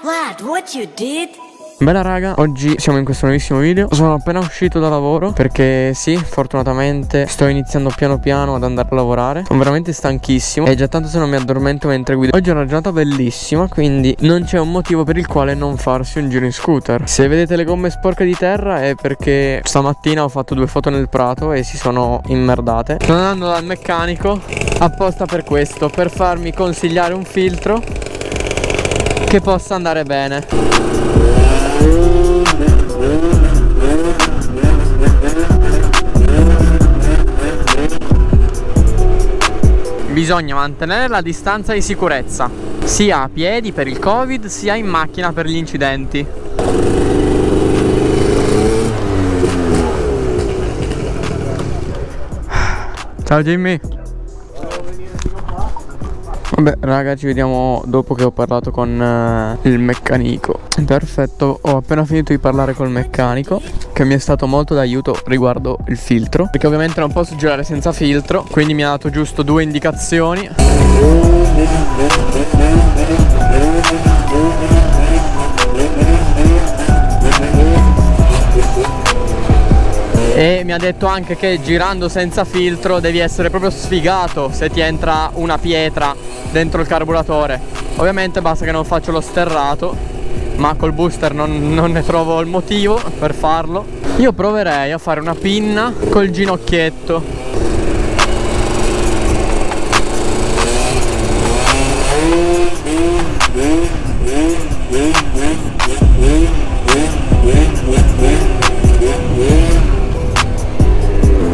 What? What you did? Bella raga, oggi siamo in questo nuovissimo video. Sono appena uscito da lavoro perché sì, fortunatamente sto iniziando piano piano ad andare a lavorare. Sono veramente stanchissimo e già tanto se non mi addormento mentre guido. Oggi è una giornata bellissima, quindi non c'è un motivo per il quale non farsi un giro in scooter. Se vedete le gomme sporche di terra è perché stamattina ho fatto due foto nel prato e si sono immerdate. Sto andando dal meccanico apposta per questo, per farmi consigliare un filtro che possa andare bene. Bisogna mantenere la distanza di sicurezza, sia a piedi per il Covid, sia in macchina per gli incidenti. Ciao Jimmy. Vabbè raga, ci vediamo dopo che ho parlato con il meccanico. Perfetto, ho appena finito di parlare col meccanico, che mi è stato molto d'aiuto riguardo il filtro, perché ovviamente non posso girare senza filtro, quindi mi ha dato giusto due indicazioni. E mi ha detto anche che girando senza filtro devi essere proprio sfigato se ti entra una pietra dentro il carburatore. Ovviamente basta che non faccio lo sterrato, ma col booster non ne trovo il motivo per farlo. Io proverei a fare una pinna col ginocchietto.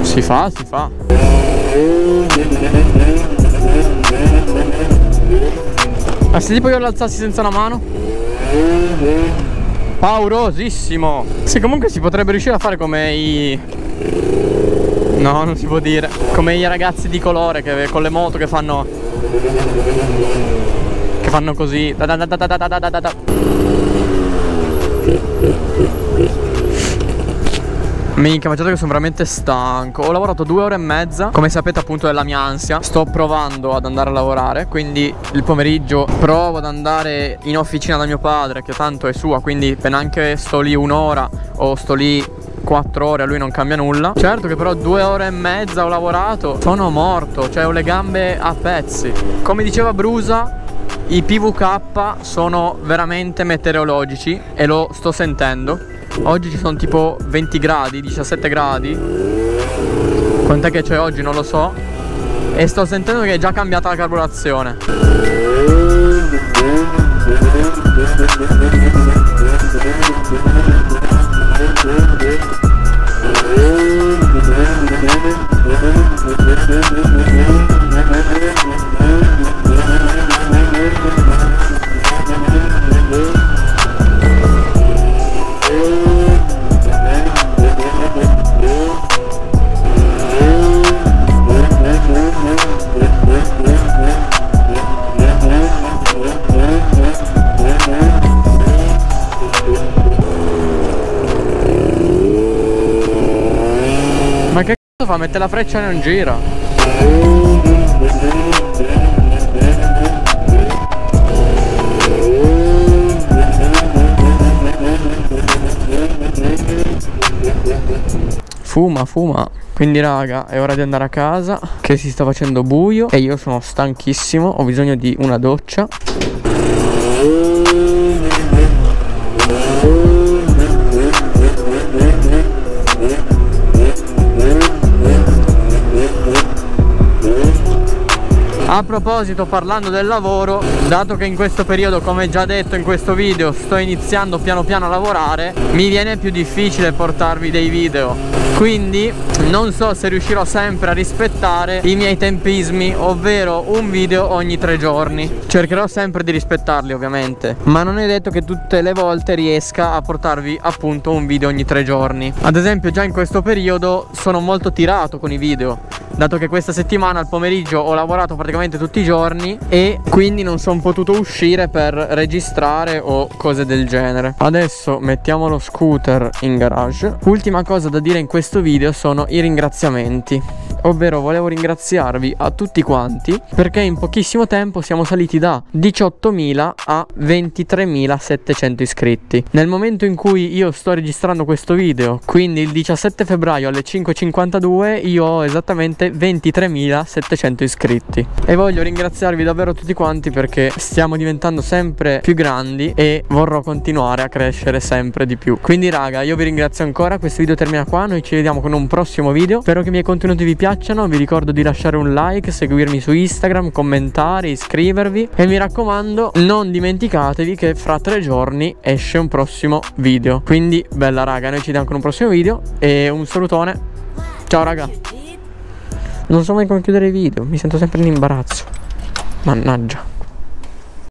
Si fa, si fa. Ma se tipo io l'alzassi senza la mano? Paurosissimo. Se comunque si potrebbe riuscire a fare come i... no, non si può dire. Come i ragazzi di colore che con le moto che fanno... che fanno così. Minchia, ma certo che sono veramente stanco. Ho lavorato 2 ore e mezza. Come sapete appunto della mia ansia, sto provando ad andare a lavorare, quindi il pomeriggio provo ad andare in officina da mio padre, che tanto è sua, quindi neanche sto lì un'ora o sto lì 4 ore, a lui non cambia nulla. Certo che però 2 ore e mezza ho lavorato, sono morto, cioè ho le gambe a pezzi. Come diceva Brusa, i PVK sono veramente meteorologici e lo sto sentendo. Oggi ci sono tipo 20 gradi, 17 gradi. Quant'è che c'è oggi non lo so. E sto sentendo che è già cambiata la carburazione. Ma che cazzo fa? Mette la freccia e non gira. Fuma, fuma. Quindi raga, è ora di andare a casa, che si sta facendo buio e io sono stanchissimo, ho bisogno di una doccia. A proposito, parlando del lavoro, dato che in questo periodo, come già detto in questo video, sto iniziando piano piano a lavorare, mi viene più difficile portarvi dei video, quindi non so se riuscirò sempre a rispettare i miei tempismi, ovvero un video ogni 3 giorni. Cercherò sempre di rispettarli ovviamente, ma non è detto che tutte le volte riesca a portarvi appunto un video ogni 3 giorni. Ad esempio già in questo periodo sono molto tirato con i video, dato che questa settimana al pomeriggio ho lavorato praticamente tutti i giorni e quindi non sono potuto uscire per registrare o cose del genere. Adesso mettiamo lo scooter in garage. Ultima cosa da dire in questo video sono i ringraziamenti, ovvero volevo ringraziarvi a tutti quanti perché in pochissimo tempo siamo saliti da 18.000 a 23.700 iscritti. Nel momento in cui io sto registrando questo video, quindi il 17 febbraio alle 5:52, io ho esattamente 23.700 iscritti e voglio ringraziarvi davvero tutti quanti perché stiamo diventando sempre più grandi e vorrò continuare a crescere sempre di più. Quindi raga, io vi ringrazio ancora, questo video termina qua, noi ci vediamo con un prossimo video. Spero che i miei contenuti vi piacciono, vi ricordo di lasciare un like, seguirmi su Instagram, commentare, iscrivervi e mi raccomando non dimenticatevi che fra 3 giorni esce un prossimo video. Quindi bella raga, noi ci vediamo con un prossimo video e un salutone, ciao raga. Non so mai come chiudere i video, mi sento sempre in imbarazzo, mannaggia.